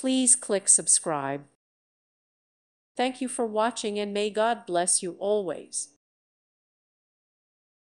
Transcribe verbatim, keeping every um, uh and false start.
Please click subscribe. Thank you for watching, and may God bless you always.